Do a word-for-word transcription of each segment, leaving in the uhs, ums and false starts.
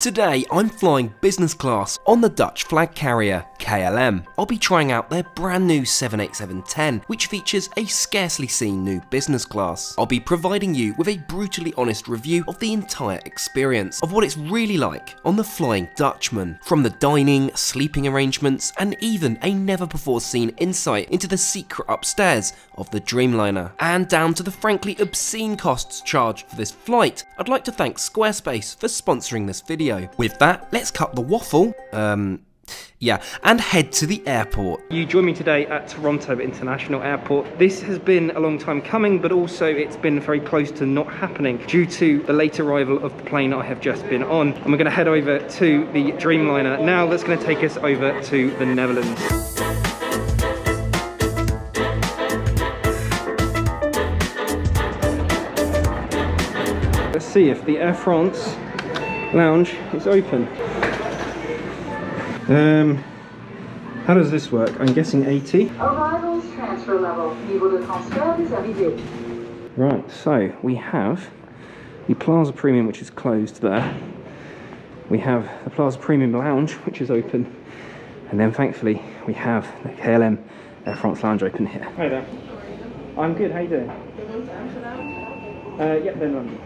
Today I'm flying business class on the Dutch flag carrier K L M. I'll be trying out their brand new seven eighty-seven dash ten, which features a scarcely seen new business class. I'll be providing you with a brutally honest review of the entire experience, of what it's really like on the Flying Dutchman, from the dining, sleeping arrangements, and even a never before seen insight into the secret upstairs of the Dreamliner. And down to the frankly obscene costs charged for this flight, I'd like to thank Squarespace for sponsoring this video. With that, let's cut the waffle, um, yeah, and head to the airport. You join me today at Toronto International Airport. This has been a long time coming, but also it's been very close to not happening due to the late arrival of the plane I have just been on. And we're going to head over to the Dreamliner now. That's going to take us over to the Netherlands. Let's see if the Air France lounge is open. Um, how does this work? I'm guessing eighty. Arrivals transfer level. Right, so we have the Plaza Premium, which is closed there. We have the Plaza Premium lounge, which is open. And then thankfully we have the K L M Air France lounge open here. Hi there. I'm good, how you doing? Uh, yep, yeah, then London.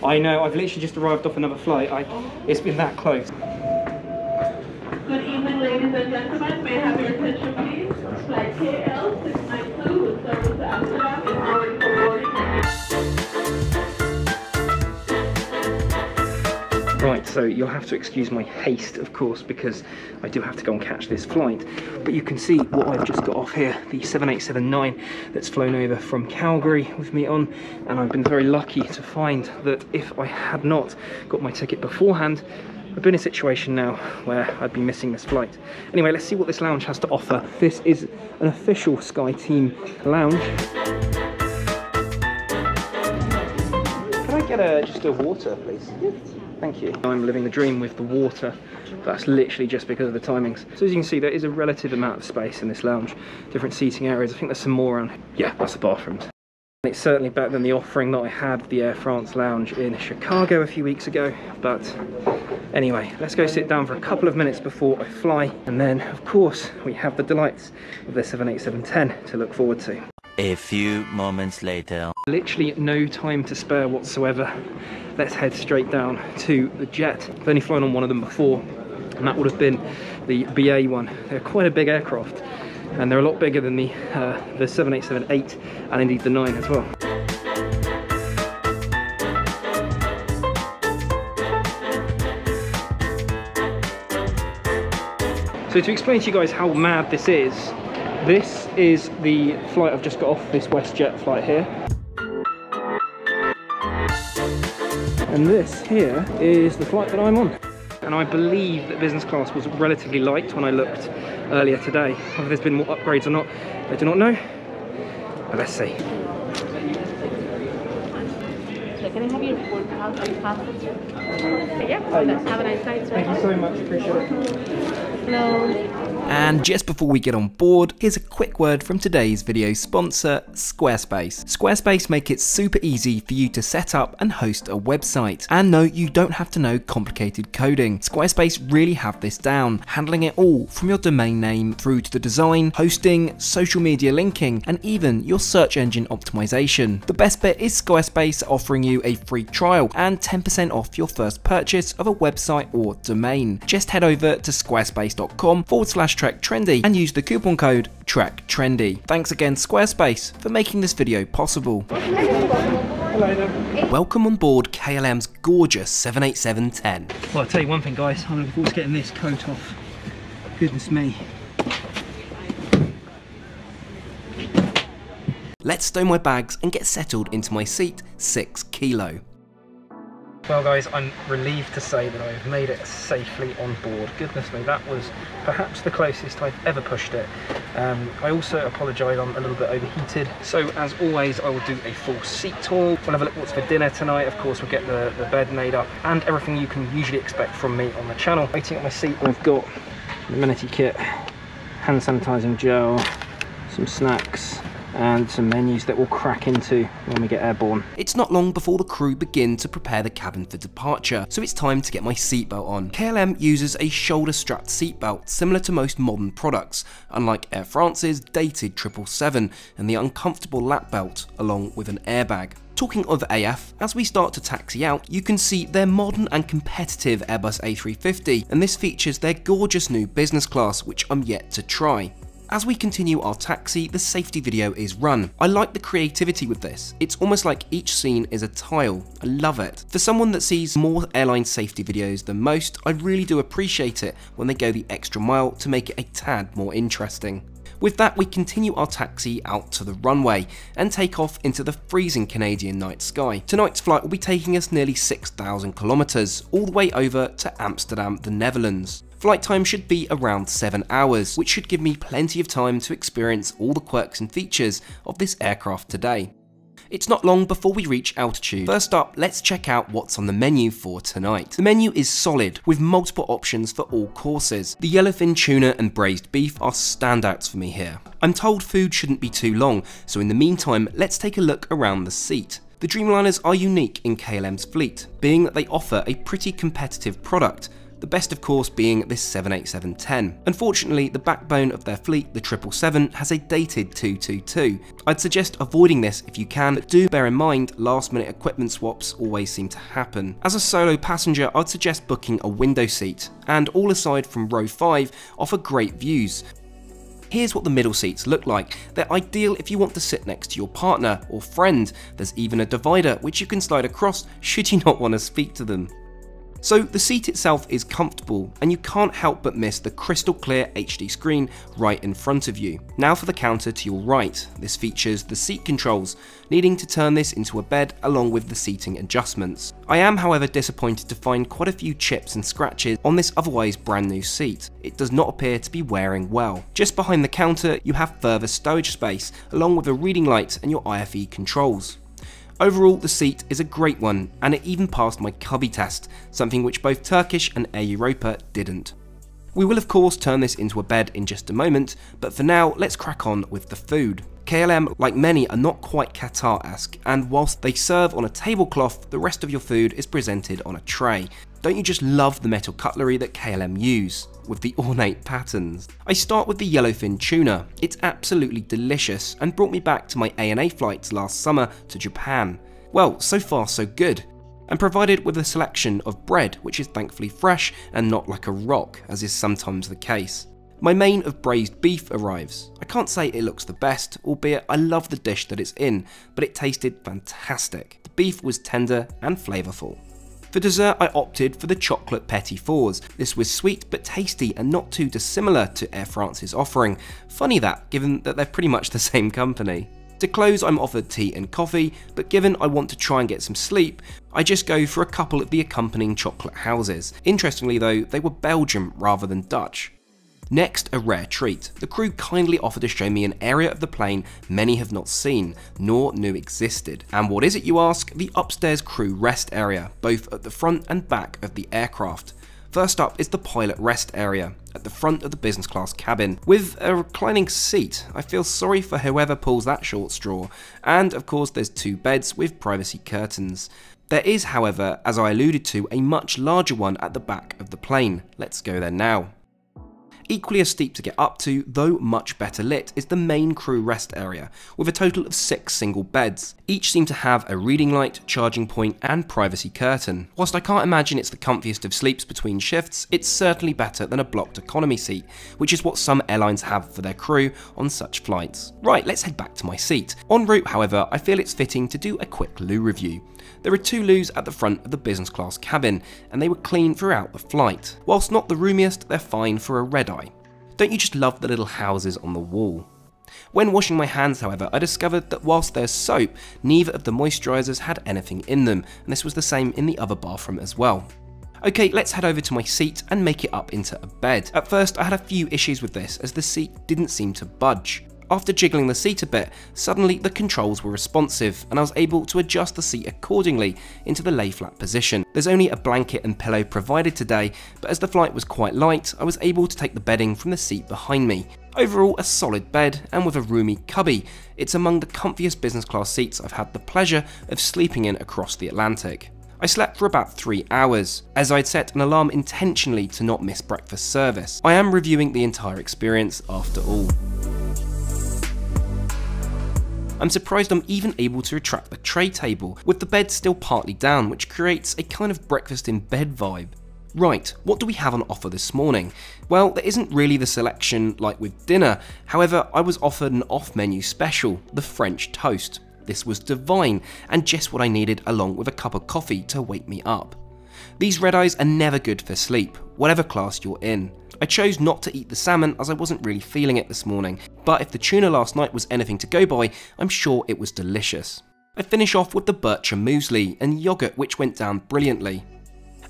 I know, I've literally just arrived off another flight. I, it's been that close. Good evening, ladies and gentlemen. May I have your attention, please? Flight K L six nine two with service to Amsterdam is going forward. Right, so you'll have to excuse my haste, of course, because I do have to go and catch this flight. But you can see what I've just got off here, the seven eighty-seven dash nine that's flown over from Calgary with me on, and I've been very lucky to find that if I had not got my ticket beforehand, I've been in a situation now where I'd be missing this flight. Anyway, let's see what this lounge has to offer. This is an official SkyTeam lounge. Can I get a, just a water, please? Thank you. I'm living the dream with the water. That's literally just because of the timings. So as you can see, there is a relative amount of space in this lounge. Different seating areas. I think there's some more on. Yeah, that's the bathrooms. And it's certainly better than the offering that I had at the Air France lounge in Chicago a few weeks ago. But anyway, let's go sit down for a couple of minutes before I fly. And then, of course, we have the delights of the seven eighty-seven dash ten to look forward to. A few moments later. Literally no time to spare whatsoever. Let's head straight down to the jet. I've only flown on one of them before, and that would have been the B A one. They're quite a big aircraft, and they're a lot bigger than the, uh, the seven eighty-seven dash eight and indeed the nine as well. So to explain to you guys how mad this is, this is the flight I've just got off, this WestJet flight here. And this here is the flight that I'm on. And I believe that business class was relatively light when I looked earlier today. Whether there's been more upgrades or not, I do not know. But let's see. Can I have your passport? Yeah, have a nice night. Thank you so much, appreciate it. Hello. And just before we get on board, here's a quick word from today's video sponsor, Squarespace. Squarespace make it super easy for you to set up and host a website. And no, you don't have to know complicated coding. Squarespace really have this down, handling it all from your domain name through to the design, hosting, social media linking, and even your search engine optimization. The best bit is Squarespace offering you a free trial and ten percent off your first purchase of a website or domain. Just head over to squarespace.com forward slash Trek Trendy and use the coupon code Trek Trendy. Thanks again, Squarespace, for making this video possible. Hello there. Welcome on board K L M's gorgeous seven eighty-seven dash ten. Well, I'll tell you one thing, guys, I'm looking forward to getting this coat off. Goodness me. Let's stow my bags and get settled into my seat, six kilo. Well guys, I'm relieved to say that I've made it safely on board. Goodness me, that was perhaps the closest I've ever pushed it. Um, I also apologise, I'm a little bit overheated. So as always, I will do a full seat tour. We'll have a look what's for dinner tonight. Of course, we'll get the, the bed made up and everything you can usually expect from me on the channel. Waiting on my seat, I've got an amenity kit, hand sanitising gel, some snacks, and some menus that we'll crack into when we get airborne. It's not long before the crew begin to prepare the cabin for departure, so it's time to get my seatbelt on. K L M uses a shoulder-strapped seatbelt, similar to most modern products, unlike Air France's dated triple seven and the uncomfortable lap belt along with an airbag. Talking of A F, as we start to taxi out, you can see their modern and competitive Airbus A three fifty, and this features their gorgeous new business class, which I'm yet to try. As we continue our taxi, the safety video is run. I like the creativity with this. It's almost like each scene is a tile. I love it. For someone that sees more airline safety videos than most, I really do appreciate it when they go the extra mile to make it a tad more interesting. With that, we continue our taxi out to the runway and take off into the freezing Canadian night sky. Tonight's flight will be taking us nearly six thousand kilometers, all the way over to Amsterdam, the Netherlands. Flight time should be around seven hours, which should give me plenty of time to experience all the quirks and features of this aircraft today. It's not long before we reach altitude. First up, let's check out what's on the menu for tonight. The menu is solid, with multiple options for all courses. The yellowfin tuna and braised beef are standouts for me here. I'm told food shouldn't be too long, so in the meantime, let's take a look around the seat. The Dreamliners are unique in K L M's fleet, being that they offer a pretty competitive product, the best of course being this seven eighty-seven ten. Unfortunately, the backbone of their fleet, the triple seven, has a dated two two two. I'd suggest avoiding this if you can, but do bear in mind last minute equipment swaps always seem to happen. As a solo passenger, I'd suggest booking a window seat, and all aside from row five offer great views. Here's what the middle seats look like. They're ideal if you want to sit next to your partner or friend. There's even a divider which you can slide across should you not want to speak to them. So the seat itself is comfortable, and you can't help but miss the crystal clear H D screen right in front of you. Now for the counter to your right. This features the seat controls, needing to turn this into a bed along with the seating adjustments. I am however disappointed to find quite a few chips and scratches on this otherwise brand new seat. It does not appear to be wearing well. Just behind the counter you have further stowage space, along with a reading light and your I F E controls. Overall, the seat is a great one, and it even passed my cubby test, something which both Turkish and Air Europa didn't. We will of course turn this into a bed in just a moment, but for now, let's crack on with the food. K L M, like many, are not quite Qatar-esque, and whilst they serve on a tablecloth, the rest of your food is presented on a tray. Don't you just love the metal cutlery that K L M use, with the ornate patterns? I start with the yellowfin tuna. It's absolutely delicious and brought me back to my A N A flights last summer to Japan. Well, so far so good. I'm provided with a selection of bread, which is thankfully fresh and not like a rock, as is sometimes the case. My main of braised beef arrives. I can't say it looks the best, albeit I love the dish that it's in, but it tasted fantastic. The beef was tender and flavourful. For dessert, I opted for the chocolate petit fours. This was sweet but tasty and not too dissimilar to Air France's offering. Funny that, given that they're pretty much the same company. To close, I'm offered tea and coffee, but given I want to try and get some sleep, I just go for a couple of the accompanying chocolate houses. Interestingly though, they were Belgian rather than Dutch. Next, a rare treat. The crew kindly offered to show me an area of the plane many have not seen, nor knew existed. And what is it, you ask? The upstairs crew rest area, both at the front and back of the aircraft. First up is the pilot rest area, at the front of the business class cabin, with a reclining seat. I feel sorry for whoever pulls that short straw. And of course there's two beds with privacy curtains. There is, however, as I alluded to, a much larger one at the back of the plane. Let's go there now. Equally as steep to get up to, though much better lit, is the main crew rest area, with a total of six single beds. Each seem to have a reading light, charging point and privacy curtain. Whilst I can't imagine it's the comfiest of sleeps between shifts, it's certainly better than a blocked economy seat, which is what some airlines have for their crew on such flights. Right, let's head back to my seat. En route, however, I feel it's fitting to do a quick loo review. There are two loos at the front of the business class cabin, and they were clean throughout the flight. Whilst not the roomiest, they're fine for a red eye. Don't you just love the little houses on the wall? When washing my hands, however, I discovered that whilst there's soap, neither of the moisturisers had anything in them, and this was the same in the other bathroom as well. Okay, let's head over to my seat and make it up into a bed. At first I had a few issues with this, as the seat didn't seem to budge. After jiggling the seat a bit, suddenly the controls were responsive, and I was able to adjust the seat accordingly into the lay-flat position. There's only a blanket and pillow provided today, but as the flight was quite light, I was able to take the bedding from the seat behind me. Overall, a solid bed and with a roomy cubby, it's among the comfiest business class seats I've had the pleasure of sleeping in across the Atlantic. I slept for about three hours, as I'd set an alarm intentionally to not miss breakfast service. I am reviewing the entire experience after all. I'm surprised I'm even able to retract the tray table, with the bed still partly down, which creates a kind of breakfast in bed vibe. Right, what do we have on offer this morning? Well, there isn't really the selection like with dinner, however I was offered an off-menu special, the French toast. This was divine, and just what I needed along with a cup of coffee to wake me up. These red eyes are never good for sleep, whatever class you're in. I chose not to eat the salmon as I wasn't really feeling it this morning, but if the tuna last night was anything to go by, I'm sure it was delicious. I finish off with the Bircher muesli and yogurt, which went down brilliantly.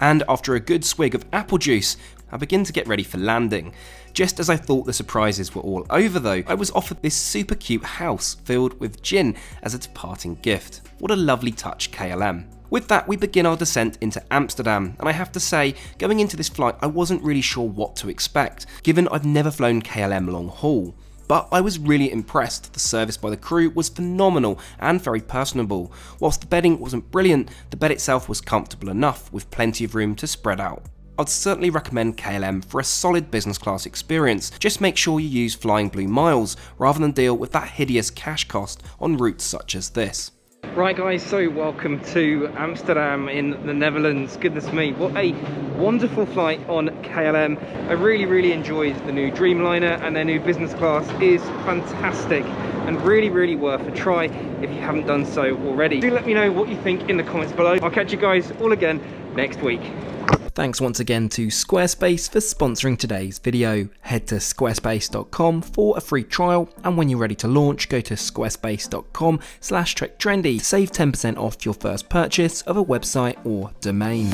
And after a good swig of apple juice, I begin to get ready for landing. Just as I thought the surprises were all over though, I was offered this super cute house filled with gin as a departing gift. What a lovely touch, K L M. With that, we begin our descent into Amsterdam, and I have to say, going into this flight I wasn't really sure what to expect, given I've never flown K L M long haul. But I was really impressed. The service by the crew was phenomenal and very personable. Whilst the bedding wasn't brilliant, the bed itself was comfortable enough, with plenty of room to spread out. I'd certainly recommend K L M for a solid business class experience. Just make sure you use Flying Blue miles, rather than deal with that hideous cash cost on routes such as this. Right guys, so welcome to Amsterdam in the Netherlands. Goodness me, what a wonderful flight on K L M. I really, really enjoyed the new Dreamliner, and their new business class is fantastic and really, really worth a try if you haven't done so already. Do let me know what you think in the comments below. I'll catch you guys all again next week. Thanks once again to Squarespace for sponsoring today's video. Head to squarespace dot com for a free trial, and when you're ready to launch, go to squarespace dot com slash Trek Trendy to save ten percent off your first purchase of a website or domain.